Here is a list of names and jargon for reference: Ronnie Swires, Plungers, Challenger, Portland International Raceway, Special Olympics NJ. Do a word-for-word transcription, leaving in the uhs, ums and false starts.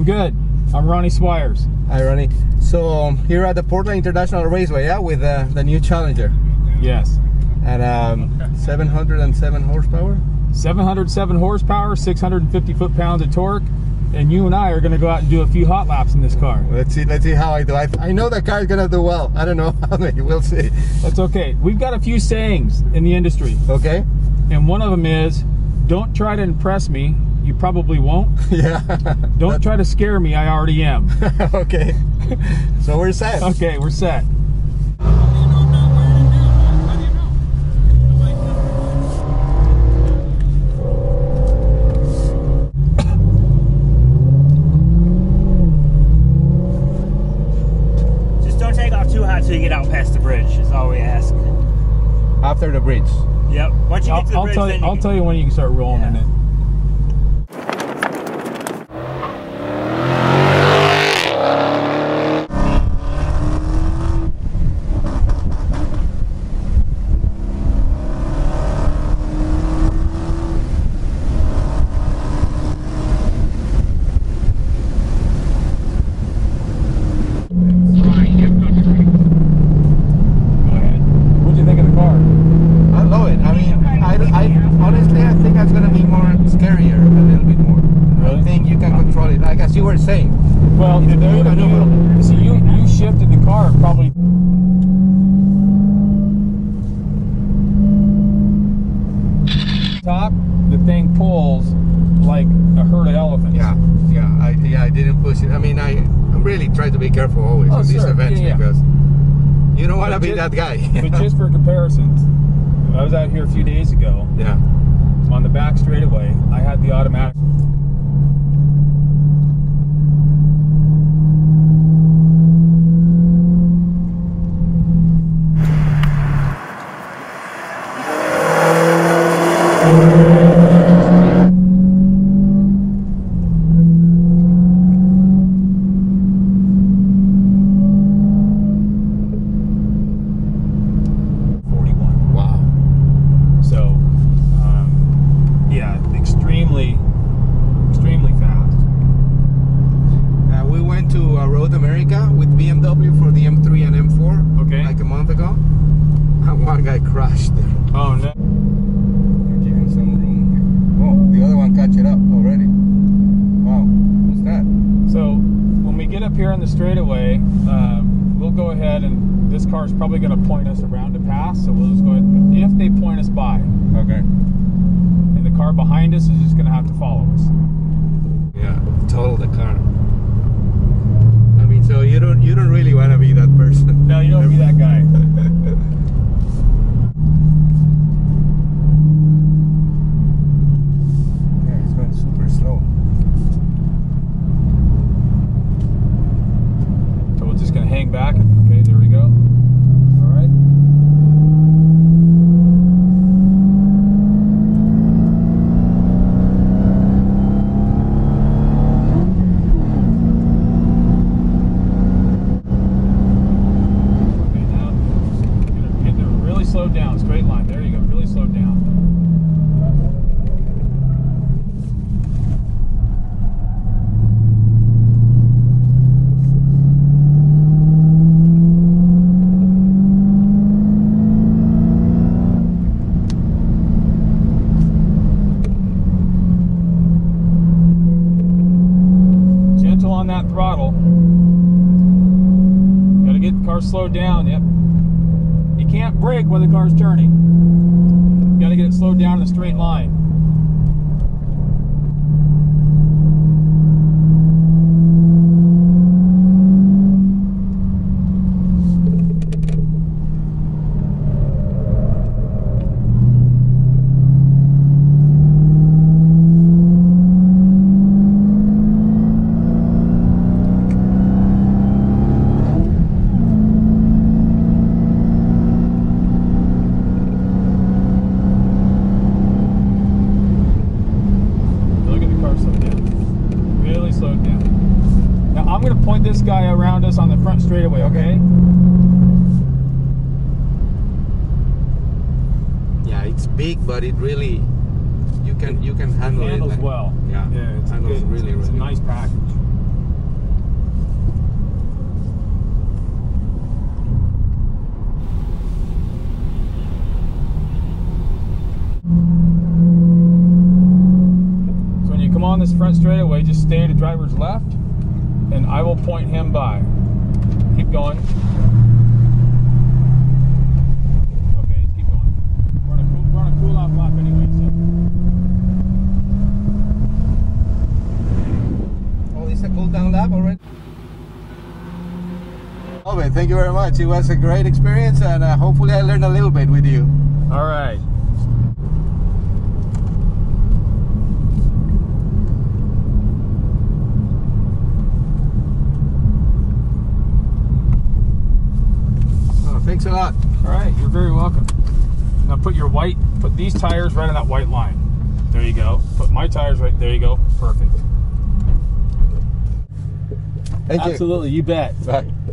I'm good. I'm Ronnie Swires. Hi, Ronnie. So um, here at the Portland International Raceway, yeah, with uh, the new Challenger. Yes. At um, seven hundred seven horsepower. seven hundred seven horsepower, six hundred fifty foot-pounds of torque, and you and I are going to go out and do a few hot laps in this car. Let's see. Let's see how I do. I, I know the car is going to do well. I don't know how many. We'll see. That's okay. We've got a few sayings in the industry. Okay. And one of them is, "Don't try to impress me. You probably won't." Yeah. Don't try to scare me. I already am. Okay. So we're set. Okay, we're set. So you get out past the bridge is all we ask. After the bridge. Yep. Once you I'll, get to the I'll bridge, tell you, then you I'll can... tell you when you can start rolling yeah. in it. Well, if you, you, see, you, you shifted the car probably. Top, the thing pulls like a herd of elephants. Yeah, yeah, I, yeah, I didn't push it. I mean, I I'm really trying to be careful always oh, with these sure. events yeah, yeah. because you don't want to be that guy. But know? Just for comparisons, I was out here a few days ago. Yeah. On the back straightaway, I had the automatic. Here on the straightaway, uh, we'll go ahead and this car is probably going to point us around the pass, so we'll just go ahead and, if they point us by. Okay. And the car behind us is just going to have to follow us. Yeah, total the car. I mean, so you don't you don't really want to be that person. No, you don't be that guy. Slowed down, yep. You can't brake when the car's turning. You gotta get it slowed down in a straight line. This guy around us on the front straightaway, okay? Yeah, it's big, but it really you can you can handle it, handles it. Handles well. Yeah, yeah, it's, handles good, really, it's, it's really a nice package. down this front straightaway, just stay to driver's left, and I will point him by. Keep going. Okay, just keep going. We're on a cool, we're on a cool off lap anyway, so. Oh, it's a cool down lap already. Alvin, thank you very much. It was a great experience, and uh, hopefully I learned a little bit with you. All right. Thanks a lot. All right, you're very welcome. Now put your white, put these tires right on that white line. There you go. Put my tires right, there you go. Perfect. Thank you. Absolutely, you bet. Bye.